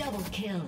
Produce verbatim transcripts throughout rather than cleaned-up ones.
Double kill.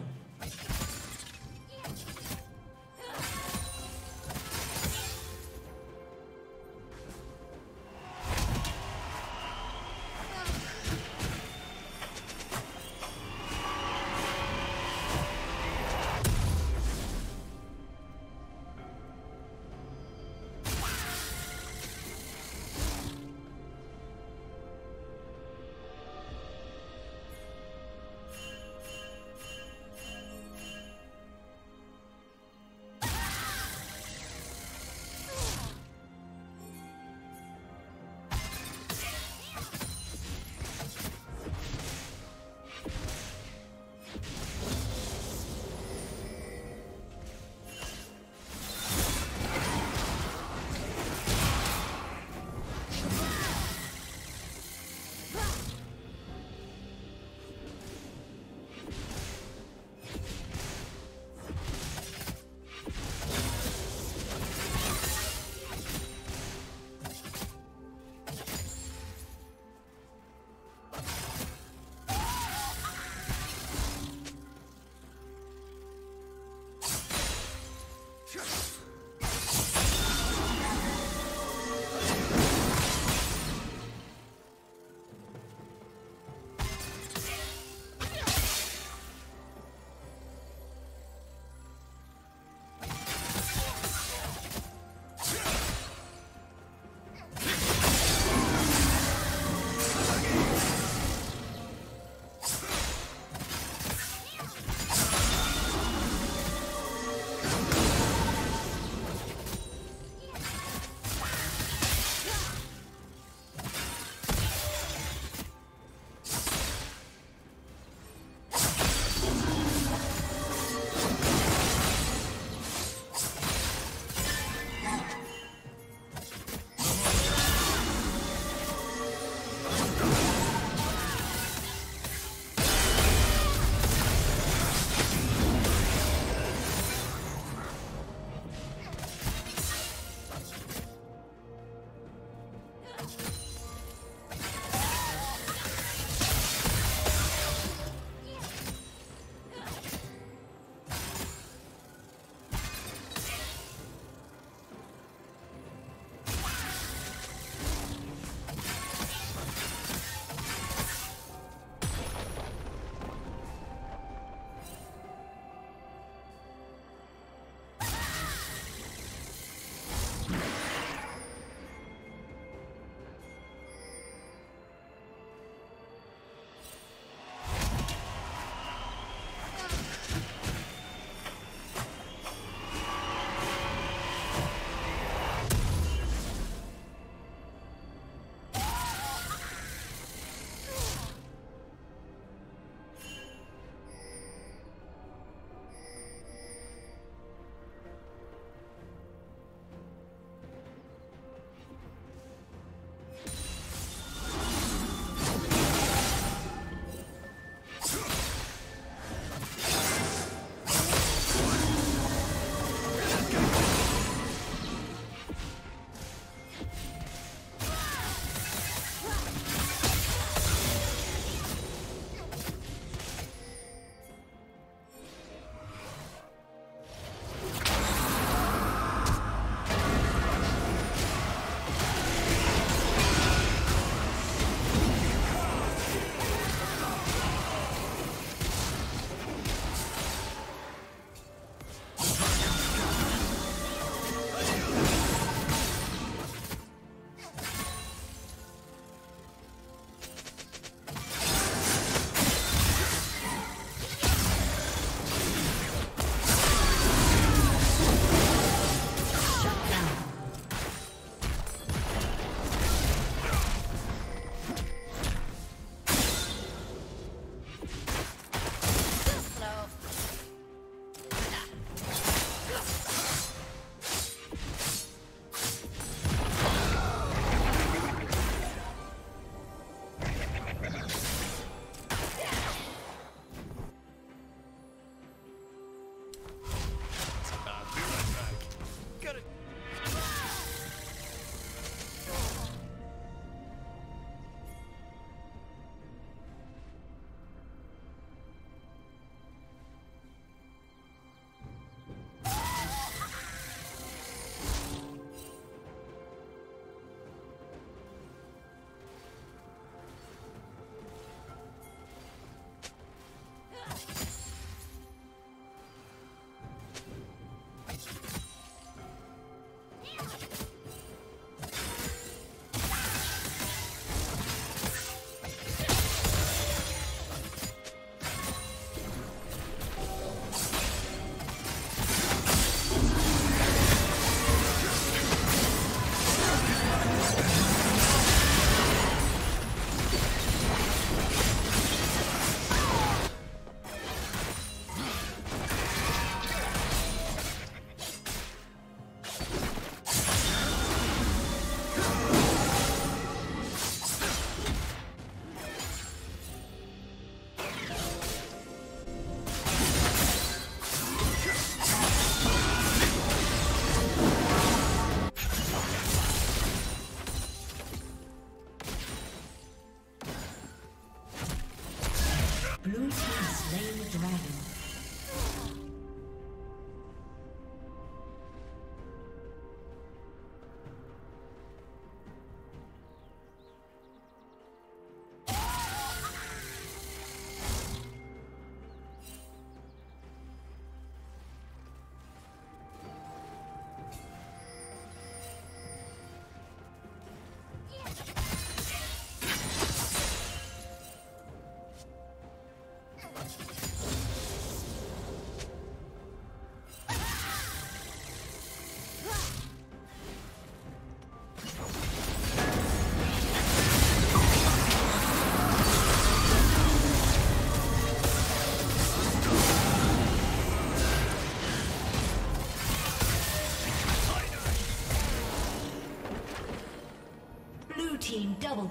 Double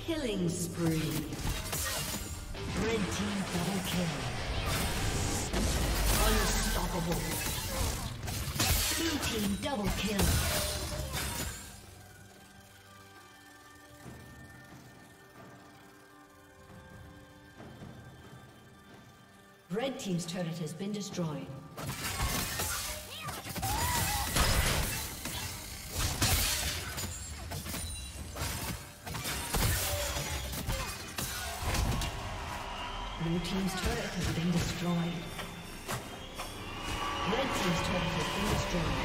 Killing spree. Red team double kill. Unstoppable. Blue team double kill. Red team's turret has been destroyed. Blue team's turret has been destroyed. Red team's turret has been destroyed.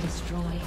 Destroyed.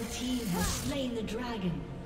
The team has slain the dragon.